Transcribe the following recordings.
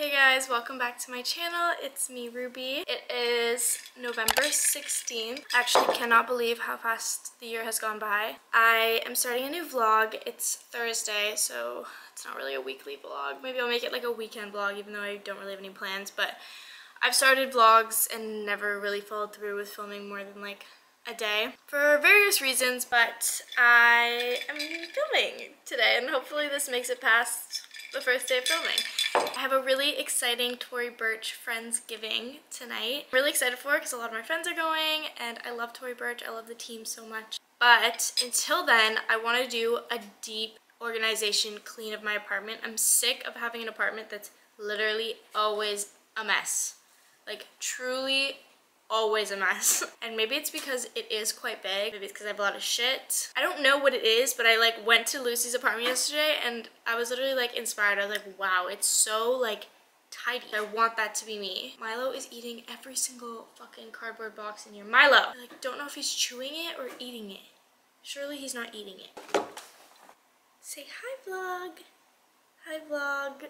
Hey guys, welcome back to my channel. It's me, Ruby. It is November 16th. I actually cannot believe how fast the year has gone by. I am starting a new vlog. It's Thursday, so it's not really a weekly vlog. Maybe I'll make it like a weekend vlog, even though I don't really have any plans, but I've started vlogs and never really followed through with filming more than like a day for various reasons, but I am filming today and hopefully this makes it past the first day of filming. I have a really exciting Tory Burch Friendsgiving tonight. I'm really excited for it because a lot of my friends are going and I love Tory Burch. I love the team so much. But until then, I want to do a deep organization clean of my apartment. I'm sick of having an apartment that's literally always a mess. Like truly always a mess. And maybe it's because it is quite big. Maybe it's because I have a lot of shit. I don't know what it is, but I like went to Lucy's apartment yesterday and I was literally like inspired. I was like, wow, it's so like tidy. I want that to be me. Milo is eating every single fucking cardboard box in here. Milo! I like don't know if he's chewing it or eating it. Surely he's not eating it. Say hi, vlog. Hi, vlog.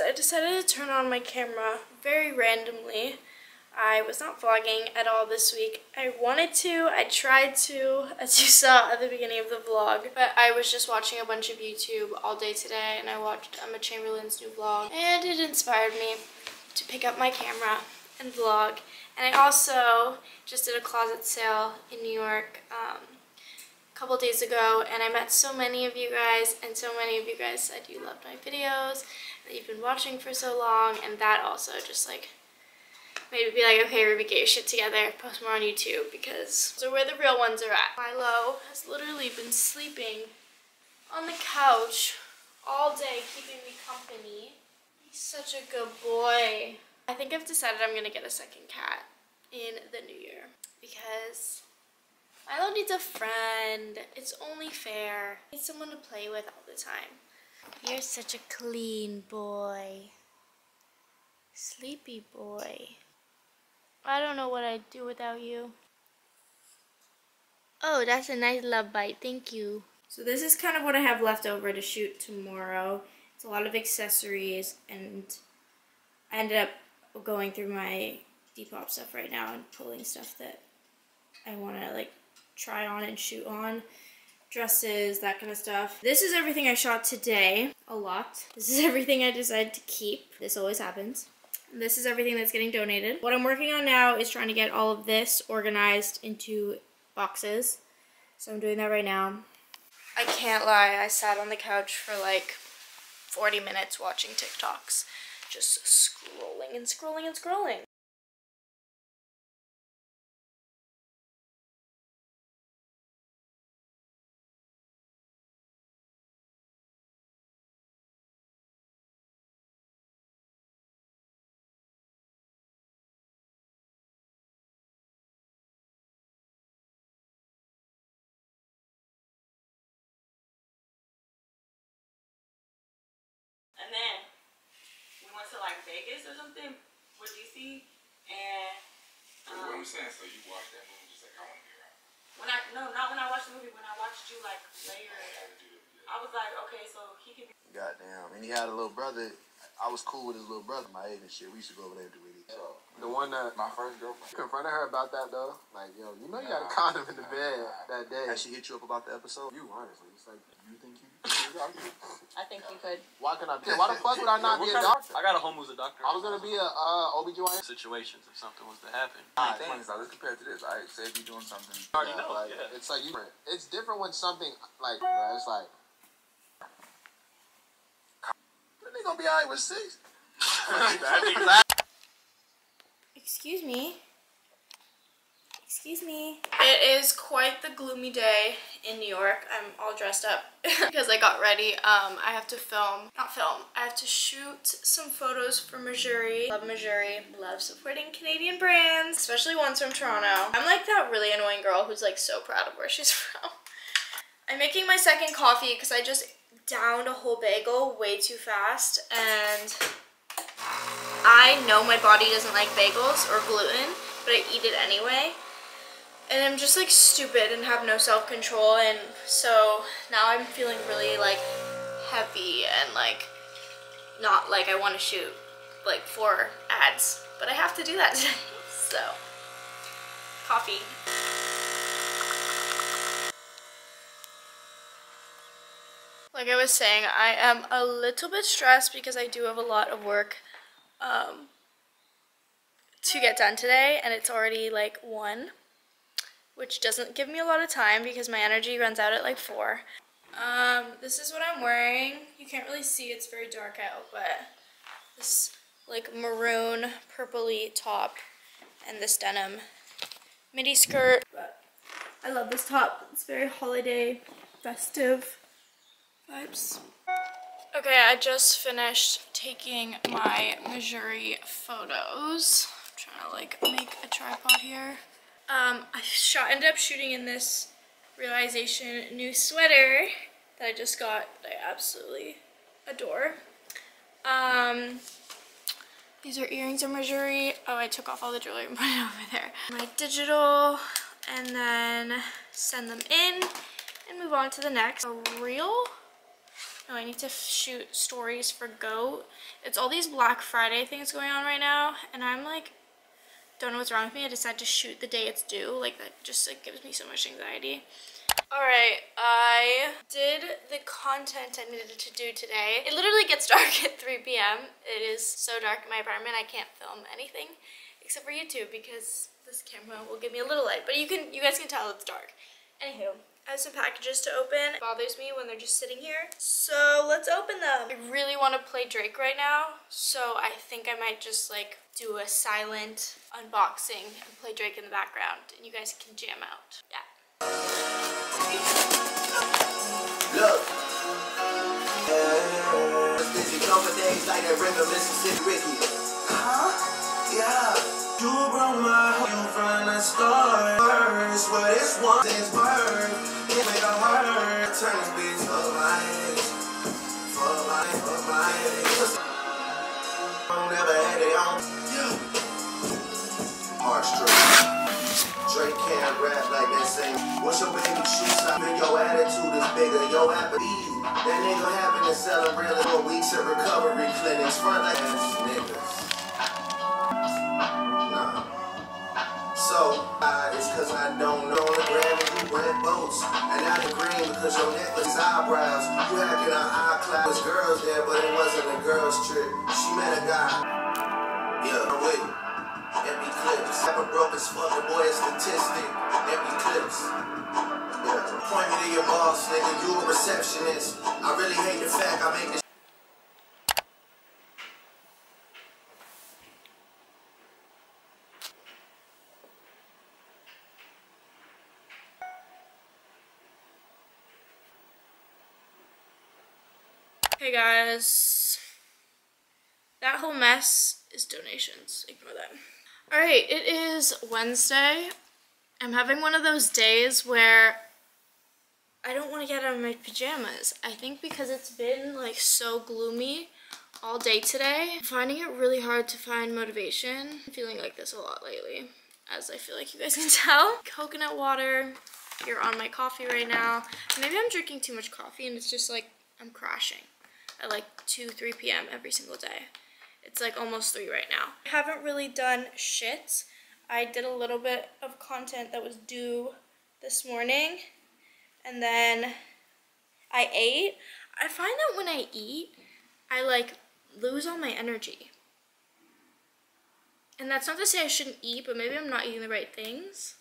I decided to turn on my camera very randomly. I was not vlogging at all this week. I wanted to, I tried to, as you saw at the beginning of the vlog, but I was just watching a bunch of YouTube all day today and I watched Emma Chamberlain's new vlog and it inspired me to pick up my camera and vlog. And I also just did a closet sale in New York couple days ago and I met so many of you guys and so many of you guys said you loved my videos that you've been watching for so long, and that also just like made me be like, okay Ruby, get your shit together, post more on YouTube because those are where the real ones are at. Milo has literally been sleeping on the couch all day keeping me company. He's such a good boy. I think I've decided I'm gonna get a second cat in the new year because Milo needs a friend. It's only fair. I need someone to play with all the time. You're such a clean boy. Sleepy boy. I don't know what I'd do without you. Oh, that's a nice love bite. Thank you. So this is kind of what I have left over to shoot tomorrow. It's a lot of accessories and I ended up going through my Depop stuff right now and pulling stuff that I want to like try on and shoot on, dresses, that kind of stuff. This is everything I shot today, a lot. This is everything I decided to keep. This always happens. This is everything that's getting donated. What I'm working on now is trying to get all of this organized into boxes. So I'm doing that right now. I can't lie, I sat on the couch for like 40 minutes watching TikToks, just scrolling and scrolling and scrolling. And then we went to like Vegas or something with DC, and what I'm saying, so you watched that movie just like I want to be around. When I not when I watched the movie, when I watched you like later, I was like, okay, so he can be goddamn. And he had a little brother. I was cool with his little brother, my age and shit. We used to go over there and do it. So The one that... My first girlfriend. Confronted her about that, though. Like, yo, you know you got a condom in the bed that day. And she hit you up about the episode? You, honestly. It's like, you think you... I think you could. Why could I be? Why the fuck would I not be a doctor? I got a home who's a doctor. I was going to be a OBGYN. Situations if something was to happen. Things, like, let's compare it to this. I say if you're doing something... I already know, like, yeah. It's like, it's different when something, like, bro, it's like... They gonna be alright with 6. Excuse me. Excuse me. It is quite the gloomy day in New York. I'm all dressed up because I got ready. I have to I have to shoot some photos for Mejuri. Love Mejuri. Love supporting Canadian brands, especially ones from Toronto. I'm like that really annoying girl who's like so proud of where she's from. I'm making my second coffee because I just downed a whole bagel way too fast, and I know my body doesn't like bagels or gluten, but I eat it anyway, and I'm just like stupid and have no self-control, and so now I'm feeling really like heavy and like not like I want to shoot like 4 ads, but I have to do that today. So coffee. Like I was saying, I am a little bit stressed because I do have a lot of work to get done today, and it's already like 1, which doesn't give me a lot of time because my energy runs out at like 4. This is what I'm wearing. You can't really see, it's very dark out, but this like maroon purpley top and this denim midi skirt. But I love this top. It's very holiday, festive. Oops. Okay, I just finished taking my Mejuri photos. I'm trying to like make a tripod here. I ended up shooting in this Realization new sweater that I just got that I absolutely adore. These are earrings of Mejuri. Oh, I took off all the jewelry and put it over there. My digital, and then send them in and move on to the next. A reel? No, I need to shoot stories for Goat. It's all these Black Friday things going on right now, and I'm like, don't know what's wrong with me. I decided to shoot the day it's due. Like, that just like gives me so much anxiety. Alright, I did the content I needed to do today. It literally gets dark at 3 p.m. It is so dark in my apartment I can't film anything except for YouTube because this camera will give me a little light. But you guys can tell it's dark. Anywho. I have some packages to open. It bothers me when they're just sitting here. So let's open them. I really want to play Drake right now. So I think I might just like do a silent unboxing and play Drake in the background. And you guys can jam out. Yeah. Look. Like a river Mississippi with you. Huh? Yeah. You broke my heart. You from the start. What it's one thing's worth. Turn this bitch for life, for life, for life. I never had it on. Drake can't rap like that same. What's your baby shoes? I mean, your attitude is bigger, your apathy. That nigga having to sell a really for weeks at recovery clinics. Front like ass niggas. Nah. So, it's cause I don't know the gravity. Red boats, and not the green because your necklace eyebrows. You hacking on iCloud. There's girls there, but it wasn't a girl's trip. She met a guy. Yeah, wait. Every clip. Cyber broke as fuck, the boy a statistic. Every clips. Yeah. Point me to your boss, nigga. You a receptionist. I really hate the fact I make this. Hey guys, that whole mess is donations, ignore that. All right, it is Wednesday. I'm having one of those days where I don't want to get out of my pajamas. I think because it's been like so gloomy all day today, I'm finding it really hard to find motivation. I'm feeling like this a lot lately, as I feel like you guys can tell. Coconut water, you're on my coffee right now. Maybe I'm drinking too much coffee and it's just like I'm crashing at like 2-3 p.m. every single day. It's like almost 3 right now. I haven't really done shit. I did a little bit of content that was due this morning, and then I ate. I find that when I eat, I like lose all my energy. And that's not to say I shouldn't eat, but maybe I'm not eating the right things.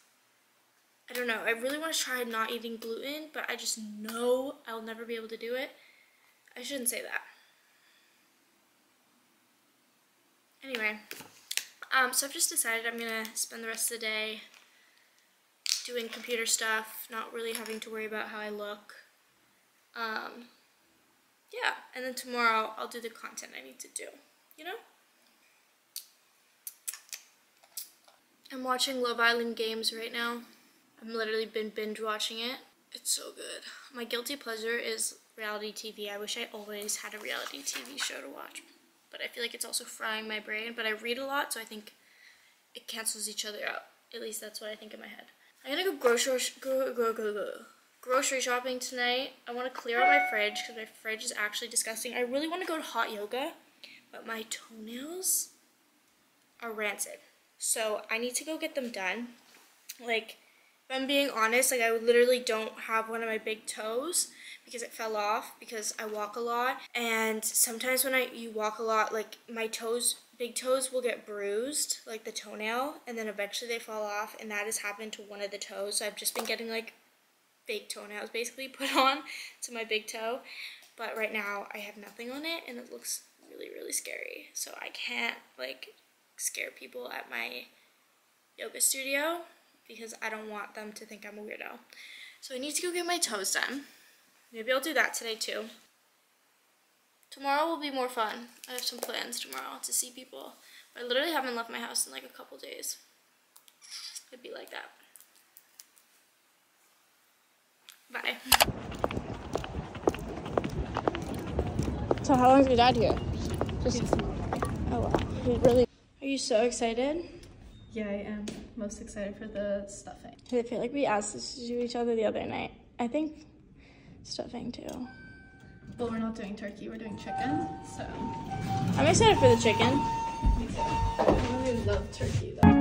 I don't know. I really want to try not eating gluten, but I just know I'll never be able to do it. I shouldn't say that. Anyway, so I've just decided I'm going to spend the rest of the day doing computer stuff, not really having to worry about how I look. Yeah, and then tomorrow I'll do the content I need to do, you know? I'm watching Love Island Games right now. I've literally been binge watching it. It's so good. My guilty pleasure is reality TV. I wish I always had a reality TV show to watch, but I feel like it's also frying my brain. But I read a lot, so I think it cancels each other out. At least that's what I think in my head. I'm gonna go grocery shopping tonight. I want to clear out my fridge because my fridge is actually disgusting. I really want to go to hot yoga, but my toenails are rancid. So I need to go get them done. Like, if I'm being honest, like I literally don't have one of my big toes because it fell off because I walk a lot. And sometimes when you walk a lot, like my toes, big toes will get bruised, like the toenail, and then eventually they fall off, and that has happened to one of the toes. So I've just been getting like fake toenails basically put on to my big toe. But right now I have nothing on it and it looks really, really scary. So I can't like scare people at my yoga studio because I don't want them to think I'm a weirdo. So I need to go get my toes done. Maybe I'll do that today too. Tomorrow will be more fun. I have some plans tomorrow to see people. But I literally haven't left my house in like a couple days. It'd be like that. Bye. So how long has your dad here? Just, oh wow, he really. Are you so excited? Yeah, I am most excited for the stuffing. I feel like we asked this to each other the other night. I think stuffing too. But we're not doing turkey, we're doing chicken, so. I'm excited for the chicken. Me too. I really love turkey though.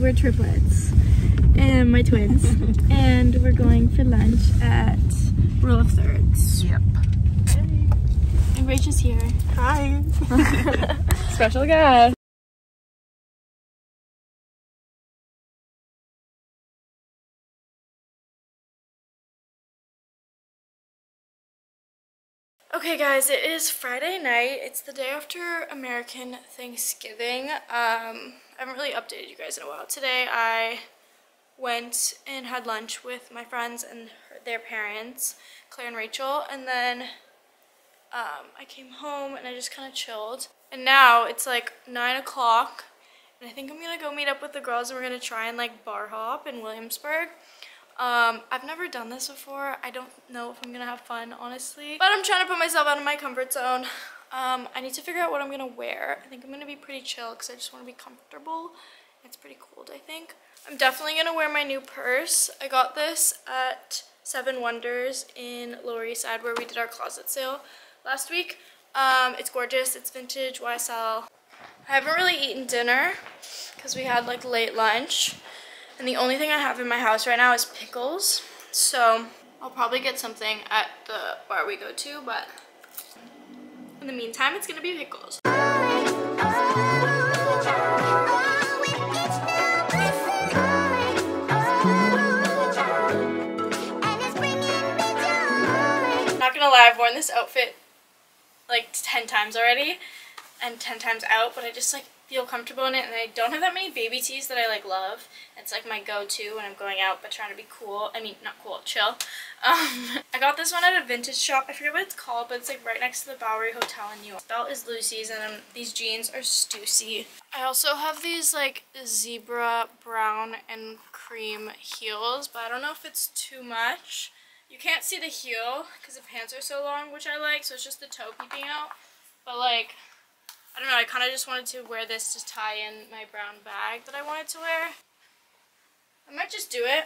We're triplets and my twins and we're going for lunch at Rule of Thirds. Yep. Hey. And Rach is here. Hi. Special guest. Okay guys, it is Friday night. It's the day after American Thanksgiving. I haven't really updated you guys in a while. Today I went and had lunch with my friends and their parents, Claire and Rachel, and then I came home and I just kind of chilled. And now it's like 9 o'clock and I think I'm gonna go meet up with the girls and we're gonna try and like bar hop in Williamsburg. I've never done this before. I don't know if I'm gonna have fun, honestly. But I'm trying to put myself out of my comfort zone. I need to figure out what I'm gonna wear. I think I'm gonna be pretty chill because I just wanna be comfortable. It's pretty cold, I think. I'm definitely gonna wear my new purse. I got this at 7 Wonders in Lower East Side where we did our closet sale last week. It's gorgeous, it's vintage, YSL. I haven't really eaten dinner because we had like late lunch. And the only thing I have in my house right now is pickles. So I'll probably get something at the bar we go to, but in the meantime, it's gonna be pickles. I'm not gonna lie, I've worn this outfit like 10 times already and 10 times out, but I just like feel comfortable in it, and I don't have that many baby tees that I like love. It's like my go-to when I'm going out but trying to be cool. I mean, not cool, chill. I got this one at a vintage shop. I forget what it's called, but it's like right next to the Bowery Hotel in New York. This belt is Lucy's, and these jeans are Stüssy. I also have these like zebra brown and cream heels, but I don't know if it's too much. You can't see the heel because the pants are so long, which I like, so it's just the toe peeping out. But like, I don't know, I kind of just wanted to wear this to tie in my brown bag that I wanted to wear. I might just do it,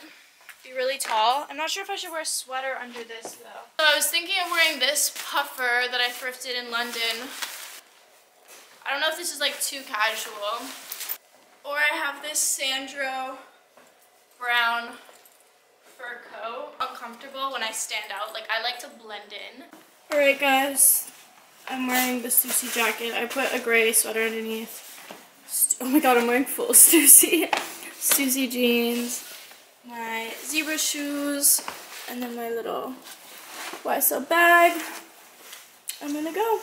be really tall. I'm not sure if I should wear a sweater under this though. So I was thinking of wearing this puffer that I thrifted in London. I don't know if this is like too casual. Or I have this Sandro brown fur coat. Uncomfortable when I stand out, like I like to blend in. All right guys, I'm wearing the Stüssy jacket. I put a gray sweater underneath. Oh my god, I'm wearing full Stüssy. Stüssy jeans, my zebra shoes, and then my little YSL bag. I'm gonna go.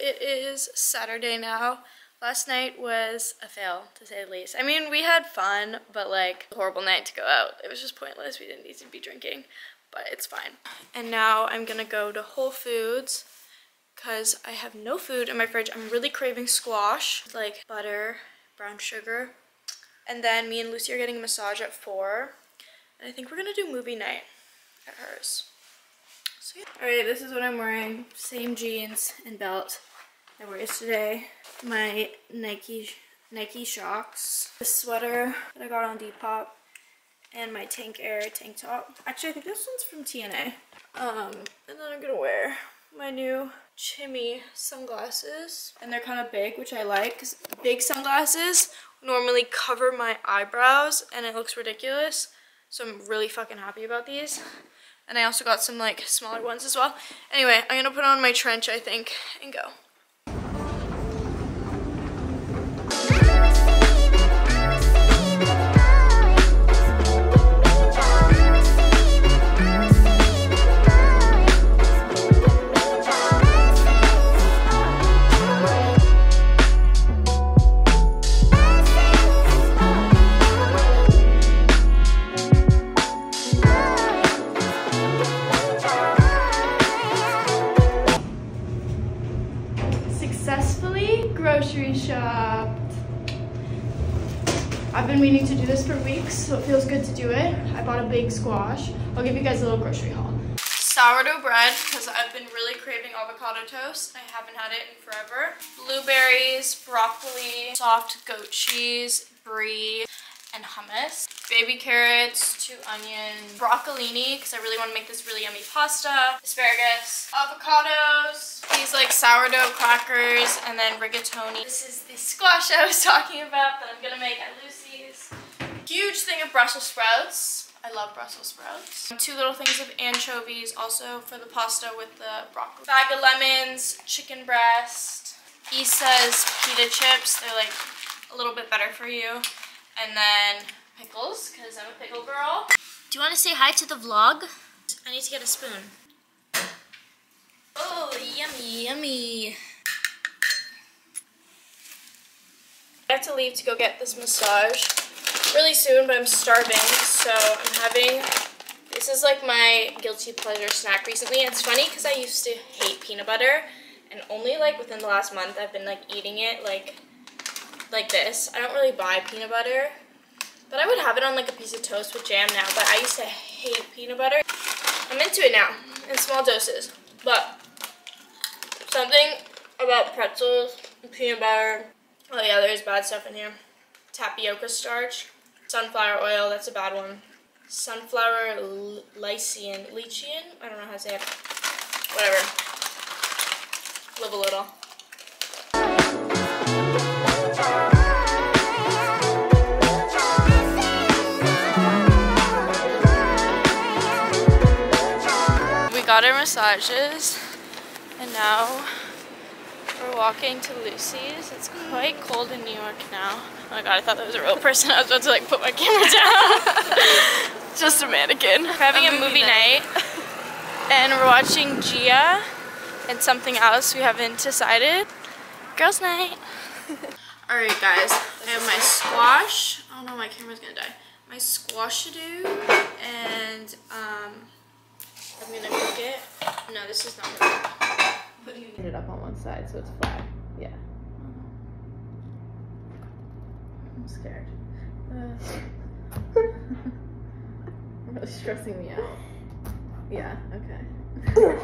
It is Saturday now. Last night was a fail, to say the least. I mean, we had fun, but like a horrible night to go out. It was just pointless. We didn't need to be drinking, but it's fine. And now I'm gonna go to Whole Foods because I have no food in my fridge. I'm really craving squash, like butter, brown sugar. And then me and Lucy are getting a massage at 4. And I think we're gonna do movie night at hers. So, yeah. Alright, this is what I'm wearing. Same jeans and belt I wore yesterday. My Nike shocks. This sweater that I got on Depop. And my Tank Air tank top. Actually, I think this one's from TNA. And then I'm gonna wear my new Chimmy sunglasses. And they're kind of big, which I like, because big sunglasses normally cover my eyebrows and it looks ridiculous. So I'm really fucking happy about these. And I also got some like smaller ones as well. Anyway, I'm gonna put on my trench, I think, and go. I've been meaning to do this for weeks, so it feels good to do it. I bought a big squash. I'll give you guys a little grocery haul. Sourdough bread, because I've been really craving avocado toast. I haven't had it in forever. Blueberries, broccoli, soft goat cheese, brie, and hummus. Baby carrots, 2 onions, broccolini, because I really want to make this really yummy pasta, asparagus, avocados, these like sourdough crackers, and then rigatoni. This is the squash I was talking about that I'm gonna make at Lucy's. Huge thing of Brussels sprouts. I love Brussels sprouts. 2 little things of anchovies, also for the pasta with the broccoli. Bag of lemons, chicken breast, Issa's pita chips. They're like a little bit better for you. And then pickles, because I'm a pickle girl. Do you want to say hi to the vlog? I need to get a spoon. Oh, yummy, yummy. I have to leave to go get this massage really soon, but I'm starving, so I'm having, this is like my guilty pleasure snack recently. It's funny, because I used to hate peanut butter, and only like within the last month I've been like eating it like this. I don't really buy peanut butter, but I would have it on like a piece of toast with jam now, but I used to hate peanut butter. I'm into it now, in small doses, but something about pretzels and peanut butter, oh yeah, there's bad stuff in here. Tapioca starch, sunflower oil, that's a bad one. sunflower lycian. I don't know how to say it. Whatever. Live a little. We got our massages and now we're walking to Lucy's. It's quite cold in New York now. Oh my god, I thought that was a real person. I was about to like put my camera down. Just a mannequin. We're having a movie night and we're watching Gia and something else we haven't decided. Girls night. Alright guys, I have my squash. Oh no, my camera's gonna die. My squashadoo and I'm gonna cook it. No, this is not gonna work. But you need it up on one side so it's flat. Yeah. I'm scared. Really stressing me out. Yeah, okay.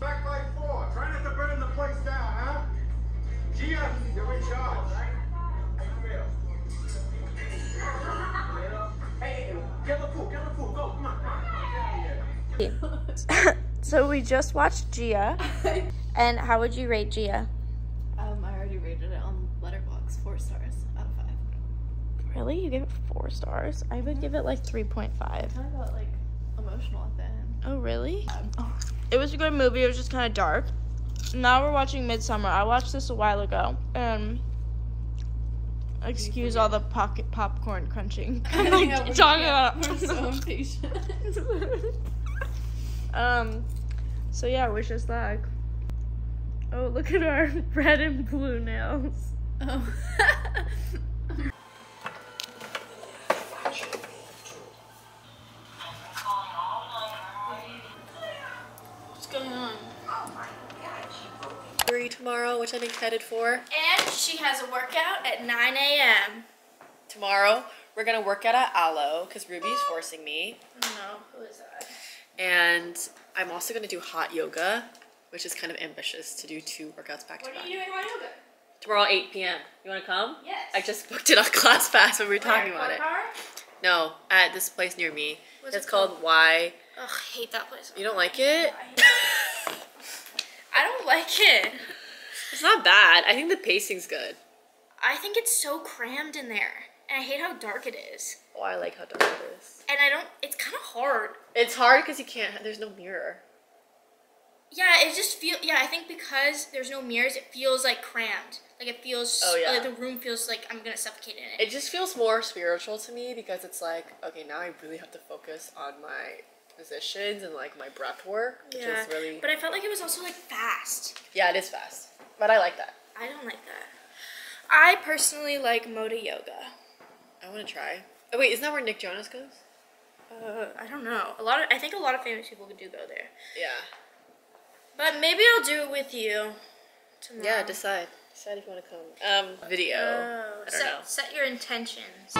Back by four. Try not to burn the place down, huh? Gia, you're in charge. Hey, get the fool, go, come on, come on. So we just watched Gia. And how would you rate Gia? I already rated it on Letterboxd 4 stars out of 5. Really? You gave it 4 stars? I would give it like 3.5. I kind of got like emotional at the end. Oh really? It was a good movie. It was just kind of dark. Now we're watching Midsommar. I watched this a while ago, and excuse all the pocket popcorn crunching. I'm like talking about. We're so impatient. So yeah, wish us luck. Oh, look at our red and blue nails. Oh. What's going on? Oh my gosh. Mejuri tomorrow, which I'm excited for. And she has a workout at 9 a.m. Tomorrow, we're going to work out at Alo, because Ruby's forcing me. Oh no, who is that? And I'm also going to do hot yoga, which is kind of ambitious to do 2 workouts back to back. What are you doing hot yoga? Tomorrow 8 p.m. You want to come? Yes. I just booked it on ClassPass when we were talking about it. No, at this place near me. It's called Y. Ugh, I hate that place. You don't like it? I don't like it. It's not bad. I think the pacing's good. I think it's so crammed in there. And I hate how dark it is. Oh, I like how dark it is. And I don't, it's kind of hard. It's hard because you can't, there's no mirror. Yeah, it just feels, yeah, I think because there's no mirrors, it feels like crammed. Like it feels, oh, yeah. Like the room feels like I'm gonna suffocate in it. It just feels more spiritual to me because it's like, okay, now I really have to focus on my positions and like my breath work, which is really... But I felt like it was also like fast. Yeah, it is fast, but I like that. I don't like that. I personally like Moda yoga. I wanna try. Oh wait, isn't that where Nick Jonas goes? I don't know. I think a lot of famous people do go there. Yeah. But maybe I'll do it with you tomorrow. Yeah, decide. Decide if you want to come. Video. Oh, I don't know. Set your intentions.